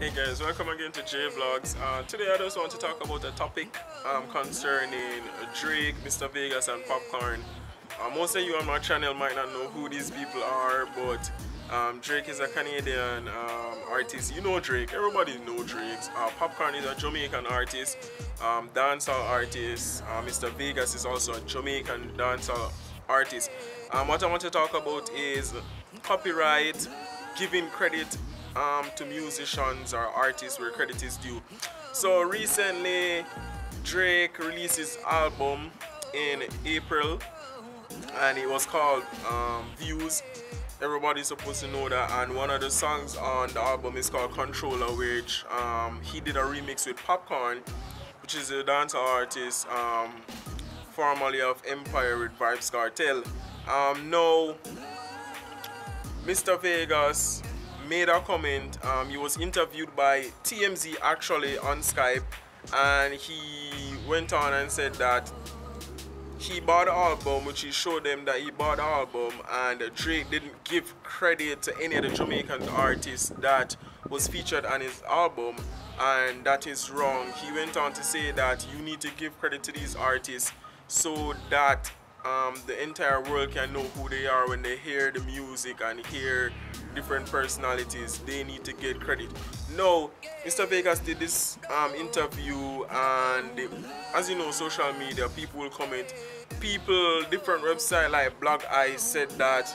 Hey guys, welcome again to JVlogs. Today I just want to talk about a topic concerning Drake, Mr. Vegas and Popcaan. Most of you on my channel might not know who these people are, but Drake is a Canadian artist. You know Drake, everybody know Drake. Popcaan is a Jamaican artist, dancehall artist. Mr. Vegas is also a Jamaican dancehall artist. What I want to talk about is copyright, giving credit to musicians or artists where credit is due. So recently Drake released his album in April and it was called Views. Everybody's supposed to know that, and one of the songs on the album is called Controla, which he did a remix with Popcaan, which is a dance artist formerly of Empire with Vibes Cartel. Now Mr. Vegas made a comment. He was interviewed by TMZ actually on Skype, and he went on and said that he bought the album, which he showed them that he bought the album, and Drake didn't give credit to any of the Jamaican artists that was featured on his album, and that is wrong. He went on to say that you need to give credit to these artists so that the entire world can know who they are when they hear the music and hear different personalities. They need to get credit. No, Mr. Vegas did this interview, and as you know, social media, people will comment. People, different websites like Black Eyes said that,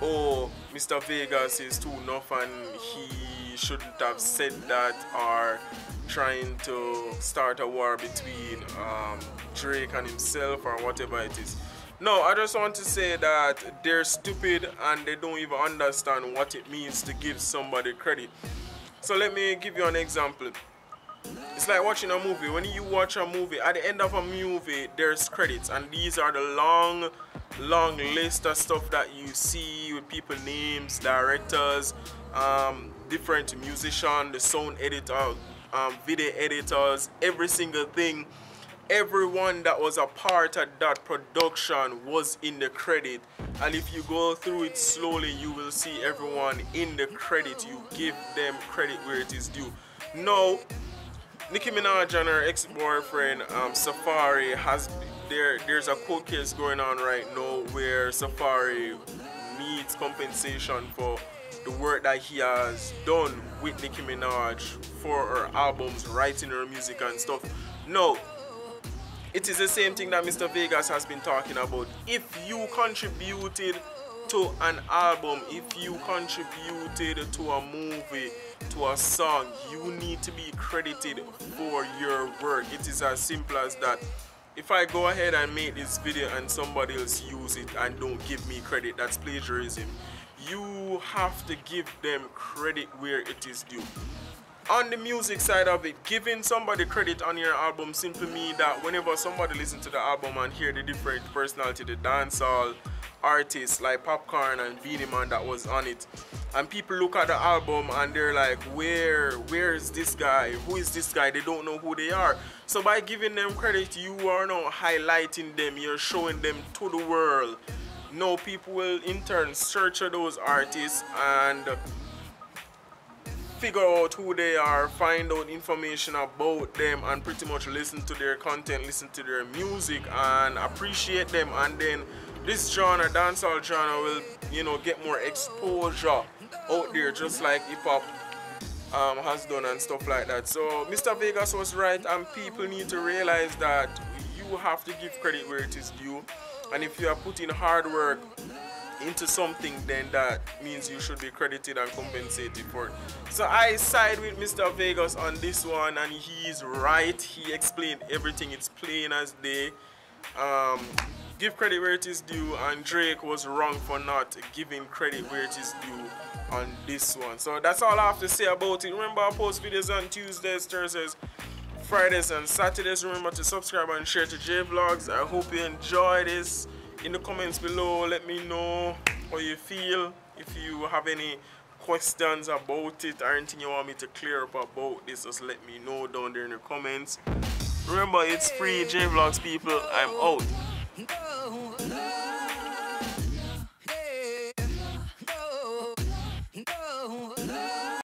oh, Mr. Vegas is too enough and he shouldn't have said that, or trying to start a war between Drake and himself or whatever it is. No, I just want to say that they're stupid and they don't even understand what it means to give somebody credit. So let me give you an example. It's like watching a movie. When you watch a movie, at the end of a movie, there's credits. And these are the long list of stuff that you see with people's names, directors, different musicians, the sound editor, video editors, every single thing. Everyone that was a part of that production was in the credit, and if you go through it slowly, you will see everyone in the credit. You give them credit where it is due. No, Nicki Minaj and her ex-boyfriend Safaree has there's a court case going on right now where Safaree needs compensation for the work that he has done with Nicki Minaj for her albums, writing her music and stuff. No, it is the same thing that Mr. Vegas has been talking about. If you contributed to an album, if you contributed to a movie, to a song, you need to be credited for your work. It is as simple as that. If I go ahead and make this video and somebody else use it and don't give me credit, that's plagiarism. You have to give them credit where it is due. On the music side of it, giving somebody credit on your album simply means that whenever somebody listens to the album and hear the different personality, the dancehall artists like Popcaan and Beenie Man that was on it, and people look at the album and they're like, where is this guy? Who is this guy? They don't know who they are. So by giving them credit, you are now highlighting them. You're showing them to the world. Now people will in turn search for those artists and figure out who they are, find out information about them, and pretty much listen to their content, listen to their music and appreciate them, and then this genre, dancehall genre, will, you know, get more exposure out there, just like hip-hop has done and stuff like that. So Mr. Vegas was right, and people need to realize that you have to give credit where it is due, and if you are putting hard work into something, then that means you should be credited and compensated for it. So I side with Mr. Vegas on this one, and he's right. He explained everything. It's plain as day. Give credit where it is due, and Drake was wrong for not giving credit where it is due on this one. So that's all I have to say about it. Remember, I post videos on Tuesdays, Thursdays, Fridays and Saturdays. Remember to subscribe and share to JVlogs. I hope you enjoy this. In the comments below, let me know how you feel. If you have any questions about it or anything you want me to clear up about this, just let me know down there in the comments. Remember, it's free. JVlogs people, I'm out.